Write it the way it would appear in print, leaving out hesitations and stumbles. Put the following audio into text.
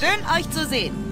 Schön, euch zu sehen.